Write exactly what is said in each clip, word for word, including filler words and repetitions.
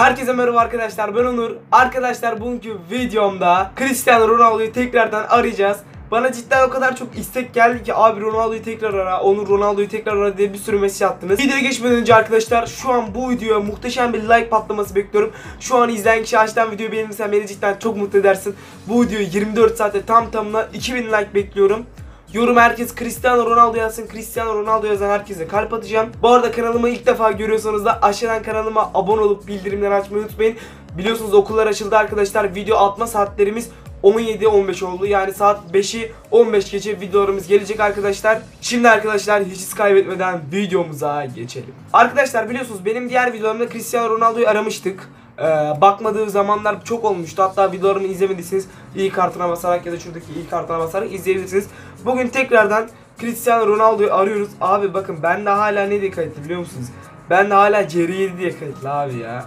Herkese merhaba arkadaşlar, ben Onur. Arkadaşlar, bugünkü videomda Cristiano Ronaldo'yu tekrardan arayacağız. Bana cidden o kadar çok istek geldi ki abi Ronaldo'yu tekrar ara, Onur Ronaldo'yu tekrar ara diye bir sürü mesaj attınız. Videoya geçmeden önce arkadaşlar şu an bu videoya muhteşem bir like patlaması bekliyorum. Şu an izleyen kişi açtan videoyu beğenirsen beni cidden çok mutlu edersin. Bu videoyu yirmi dört saatte tam tamına iki bin like bekliyorum. Yorum herkes Cristiano Ronaldo yazsın. Cristiano Ronaldo yazan herkese kalp atacağım. Bu arada kanalımı ilk defa görüyorsanız da aşağıdan kanalıma abone olup bildirimleri açmayı unutmayın. Biliyorsunuz okullar açıldı arkadaşlar. Video atma saatlerimiz on yedi on beş oldu. Yani saat beşi on beş geçe videolarımız gelecek arkadaşlar. Şimdi arkadaşlar hiç iz kaybetmeden videomuza geçelim. Arkadaşlar biliyorsunuz benim diğer videolarımda Cristiano Ronaldo'yu aramıştık. Ee, bakmadığı zamanlar çok olmuştu. Hatta videolarımı izlemediyseniz iyi kartına basarak ya da şuradaki iyi kartına basarak izleyebilirsiniz. Bugün tekrardan Cristiano Ronaldo'yu arıyoruz. Abi bakın ben de hala ne diye kayıtlı biliyor musunuz? Ben de hala C yedi diye kayıtlı abi ya.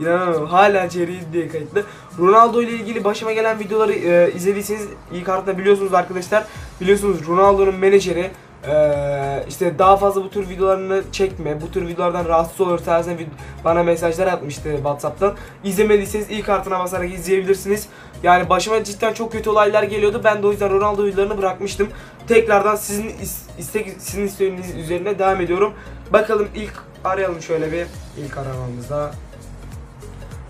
İnanamıyorum, hala C yedi diye kayıtlı. Ronaldo ile ilgili başıma gelen videoları e, izlediyseniz iyi kartına biliyorsunuz arkadaşlar. Biliyorsunuz Ronaldo'nun menajeri Ee, işte daha fazla bu tür videolarını çekme, bu tür videolardan rahatsız olur tarzında bana mesajlar atmıştı WhatsApp'tan. İzlemediyseniz ilk kartına basarak izleyebilirsiniz. Yani başıma cidden çok kötü olaylar geliyordu. Ben de o yüzden Ronaldo videolarını bırakmıştım. Tekrardan sizin istek sizin isteğiniz üzerine devam ediyorum. Bakalım ilk arayalım şöyle bir ilk aramamızda.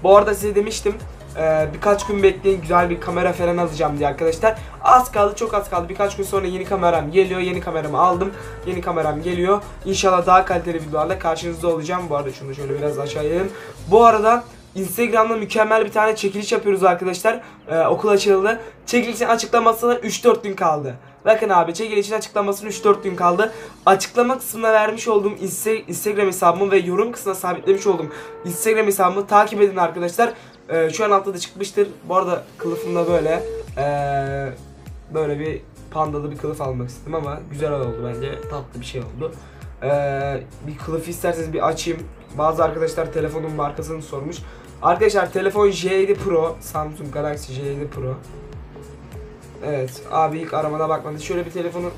Bu arada size demiştim. Ee, birkaç gün bekleyin, güzel bir kamera falan alacağım diye arkadaşlar. Az kaldı, çok az kaldı. Birkaç gün sonra yeni kameram geliyor. Yeni kameramı aldım. Yeni kameram geliyor. İnşallah daha kaliteli videolarla karşınızda olacağım. Bu arada şunu da şöyle biraz aşağı yiyelim. Bu arada Instagram'da mükemmel bir tane çekiliş yapıyoruz arkadaşlar. Ee, okul açıldı. Çekilişin açıklamasına üç dört gün kaldı. Bakın abi çekilişin açıklamasına üç dört gün kaldı. Açıklama kısmına vermiş olduğum Instagram hesabımı ve yorum kısmına sabitlemiş olduğum Instagram hesabımı takip edin arkadaşlar. Ee, şu an altta da çıkmıştır. Bu arada kılıfımda böyle ee, böyle bir pandalı bir kılıf almak istedim ama güzel oldu bence. Tatlı bir şey oldu. Ee, bir kılıf isterseniz bir açayım. Bazı arkadaşlar telefonun markasını sormuş. Arkadaşlar telefon J yedi Pro, Samsung Galaxy J yedi Pro. Evet abi ilk aramada bakmadı. Şöyle bir telefonu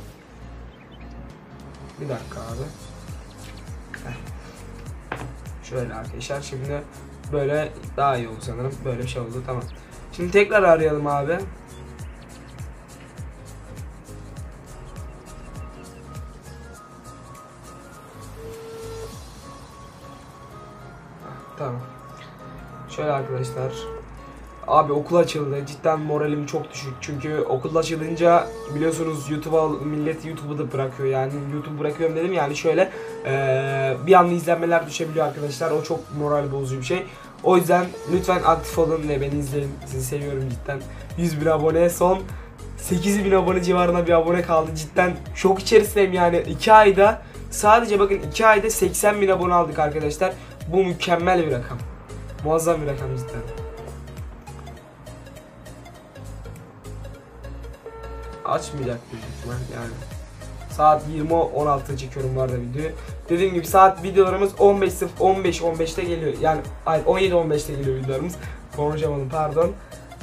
bir dakika abi. Heh. Şöyle arkadaşlar şimdi böyle daha iyi oldu sanırım. Böyle bir şey oldu, tamam. Şimdi tekrar arayalım abi. Tamam. Şöyle arkadaşlar. Abi okul açıldı. Cidden moralim çok düşük. Çünkü okul açılınca biliyorsunuz YouTube'a millet YouTube'u da bırakıyor. Yani YouTube bırakıyorum dedim yani şöyle ee, bir anda izlenmeler düşebiliyor arkadaşlar. O çok moral bozucu bir şey. O yüzden lütfen aktif olun ve beni izleyin. Sizi seviyorum cidden. yüz bin abone, son sekiz bin abone civarında bir abone kaldı. Cidden şok içerisindeyim yani. iki ayda sadece bakın iki ayda seksen bin abone aldık arkadaşlar. Bu mükemmel bir rakam. Muazzam bir rakam cidden. Açmayacak büyük ihtimal yani. Saat yirmi on altıda çekiyorum bu arada videoyu. Dediğim gibi saat videolarımız on beşte geliyor. Yani on yedi on beşte geliyor videolarımız. Konuşamadım pardon.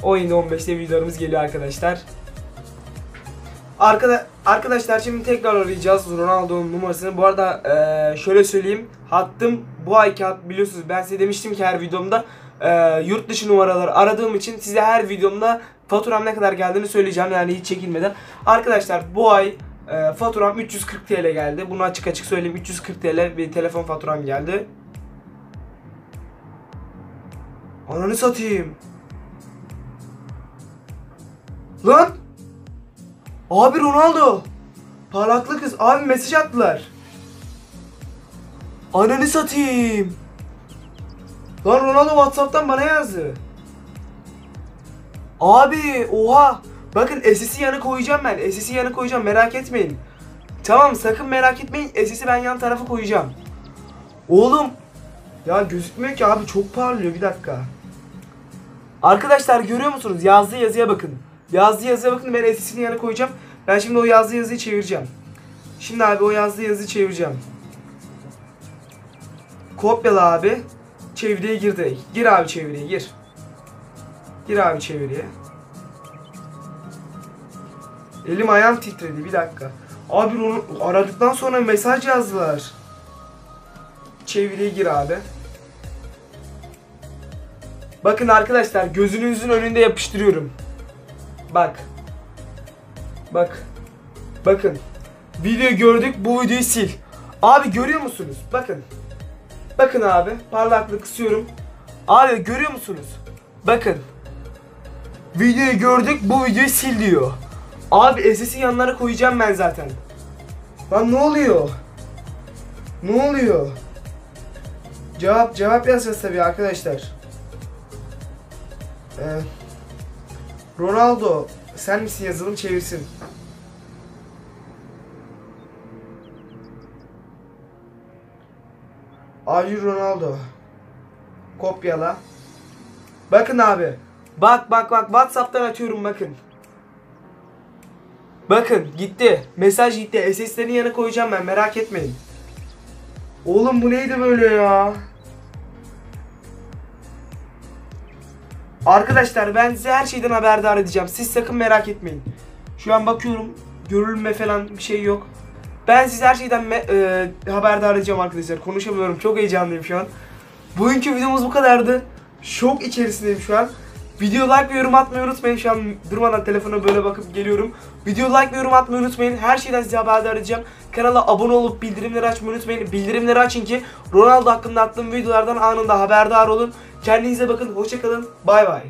on yedi on beşte videolarımız geliyor arkadaşlar. Arkada, arkadaşlar şimdi tekrar arayacağız Ronaldo'nun numarasını. Bu arada ee, şöyle söyleyeyim. Hattım bu ayki hat, biliyorsunuz ben size demiştim ki her videomda e, yurt dışı numaraları aradığım için size her videomda faturam ne kadar geldiğini söyleyeceğim yani hiç çekinmeden. Arkadaşlar bu ay e, faturam üç yüz kırk T L geldi. Bunu açık açık söyleyeyim, üç yüz kırk T L bir telefon faturam geldi. Ananı satayım. Lan! Abi Ronaldo! Parlaklı kız abi mesaj attılar. Ananı satayım. Lan Ronaldo WhatsApp'tan bana yazdı. Abi oha. Bakın S S'i yanı koyacağım ben. S S'i yanı koyacağım, merak etmeyin. Tamam sakın merak etmeyin. S S'i ben yan tarafa koyacağım. Oğlum. Ya gözükmüyor ki abi, çok parlıyor, bir dakika. Arkadaşlar görüyor musunuz? Yazdığı yazıya bakın. Yazdığı yazıya bakın, ben S S'i yanı koyacağım. Ben şimdi o yazdığı yazıyı çevireceğim. Şimdi abi o yazdığı yazıyı çevireceğim. Kopyala abi. Çeviriye gir direkt. Gir abi çeviriye gir. Gir abi çeviriye. Elim ayağım titredi bir dakika. Abi onu aradıktan sonra mesaj yazdılar. Çeviriye gir abi. Bakın arkadaşlar, gözünüzün önünde yapıştırıyorum. Bak. Bak. Bakın. Videoyu gördük, bu videoyu sil. Abi görüyor musunuz? Bakın. Bakın abi, parlaklığı kısıyorum. Abi görüyor musunuz? Bakın. Videoyu gördük, bu videoyu sil diyor. Abi S S'in yanlara koyacağım ben zaten. Lan ne oluyor? Ne oluyor? Cevap cevap yazacağız tabii arkadaşlar. Ee, Ronaldo sen misin yazalım, çevirsin. Ayy Ronaldo. Kopyala. Bakın abi. Bak bak bak, WhatsApp'tan atıyorum bakın. Bakın gitti. Mesaj gitti. S S'lerin yanına koyacağım ben, merak etmeyin. Oğlum bu neydi böyle ya? Arkadaşlar ben size her şeyden haberdar edeceğim. Siz sakın merak etmeyin. Şu an bakıyorum. Görülme falan bir şey yok. Ben size her şeyden e haberdar edeceğim arkadaşlar. Konuşamıyorum. Çok heyecanlıyım şu an. Bugünkü videomuz bu kadardı. Şok içerisindeyim şu an. Video like ve yorum atmayı unutmayın. Şu an durmadan telefona böyle bakıp geliyorum. Video like ve yorum atmayı unutmayın. Her şeyden size haberdar edeceğim. Kanala abone olup bildirimleri açmayı unutmayın. Bildirimleri açın ki Ronaldo hakkında attığım videolardan anında haberdar olun. Kendinize bakın. Hoşça kalın. Bay bay.